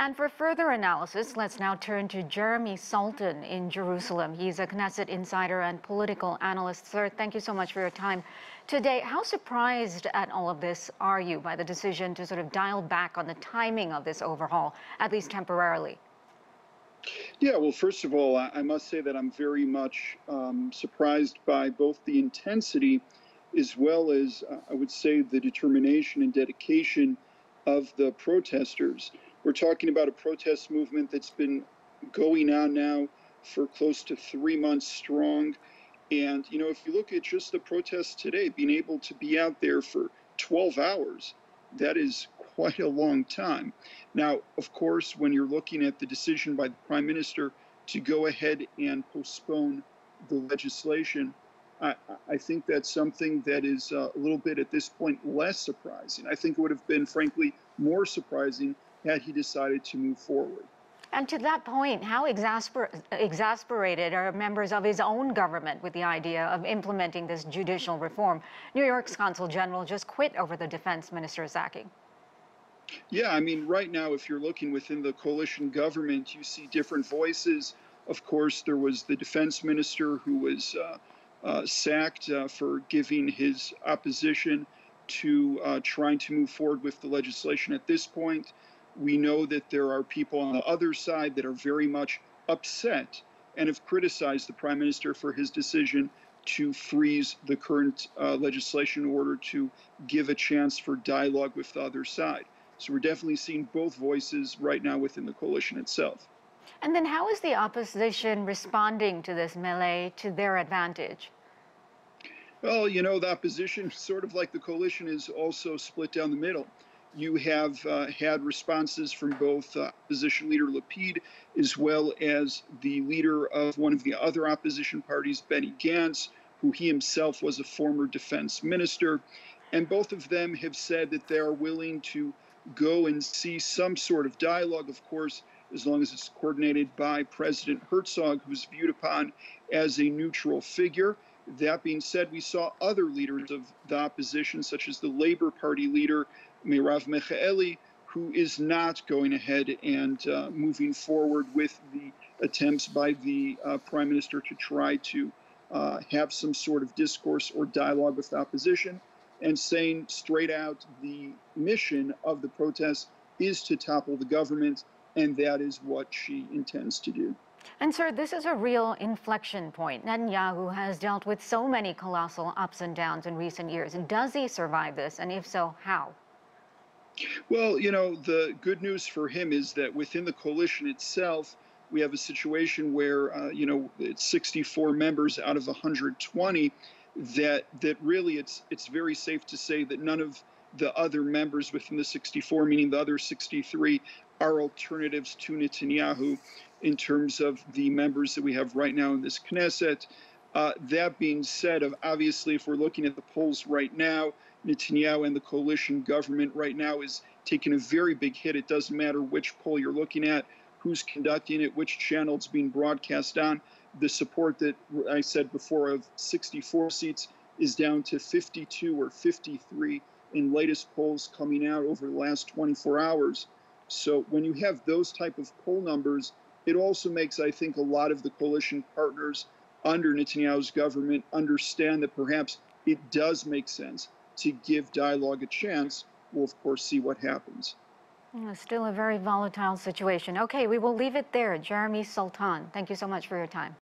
And for further analysis, let's now turn to Jeremy Saltan in Jerusalem. He's a Knesset insider and political analyst. Sir, thank you so much for your time today. How surprised at all of this are you by the decision to sort of dial back on the timing of this overhaul, at least temporarily? Yeah, well, first of all, I must say that I'm very much surprised by both the intensity as well as, I would say, the determination and dedication of the protesters. We're talking about a protest movement that's been going on now for close to 3 months strong. And, you know, if you look at just the protests today, being able to be out there for 12 hours, that is quite a long time. Now, of course, when you're looking at the decision by the Prime Minister to go ahead and postpone the legislation, I think that's something that is a little bit at this point less surprising. I think it would have been, frankly, more surprising had he decided to move forward. And to that point, how exasperated are members of his own government with the idea of implementing this judicial reform? New York's Consul General just quit over the defense minister's sacking. Yeah, I mean, right now, if you're looking within the coalition government, you see different voices. Of course, there was the defense minister who was sacked for giving his opposition to trying to move forward with the legislation at this point. We know that there are people on the other side that are very much upset and have criticized the Prime Minister for his decision to freeze the current legislation in order to give a chance for dialogue with the other side. So we're definitely seeing both voices right now within the coalition itself. And then how is the opposition responding to this melee to their advantage? Well, you know, the opposition, sort of like the coalition, is also split down the middle. You have had responses from both opposition leader Lapid as well as the leader of one of the other opposition parties, Benny Gantz, who he himself was a former defense minister. And both of them have said that they are willing to go and see some sort of dialogue, of course, as long as it's coordinated by President Herzog, who's viewed upon as a neutral figure. That being said, we saw other leaders of the opposition, such as the Labor Party leader, Merav Michaeli, who is not going ahead and moving forward with the attempts by the Prime Minister to try to have some sort of discourse or dialogue with the opposition, and saying straight out the mission of the protest is to topple the government, and that is what she intends to do. And, sir, this is a real inflection point. Netanyahu has dealt with so many colossal ups and downs in recent years. Does he survive this? And if so, how? Well, you know, the good news for him is that within the coalition itself, we have a situation where, you know, it's 64 members out of 120, that really it's very safe to say that none of the other members within the 64, meaning the other 63, are alternatives to Netanyahu in terms of the members that we have right now in this Knesset. That being said, obviously, if we're looking at the polls right now, Netanyahu and the coalition government right now is taking a very big hit. It doesn't matter which poll you're looking at, who's conducting it, which channel it's being broadcast on. The support that I said before of 64 seats is down to 52 or 53 in latest polls coming out over the last 24 hours. So when you have those type of poll numbers, it also makes, I think, a lot of the coalition partners under Netanyahu's government understand that perhaps it does make sense to give dialogue a chance. We'll, of course, see what happens. Still a very volatile situation. Okay, we will leave it there. Jeremy Saltan, thank you so much for your time.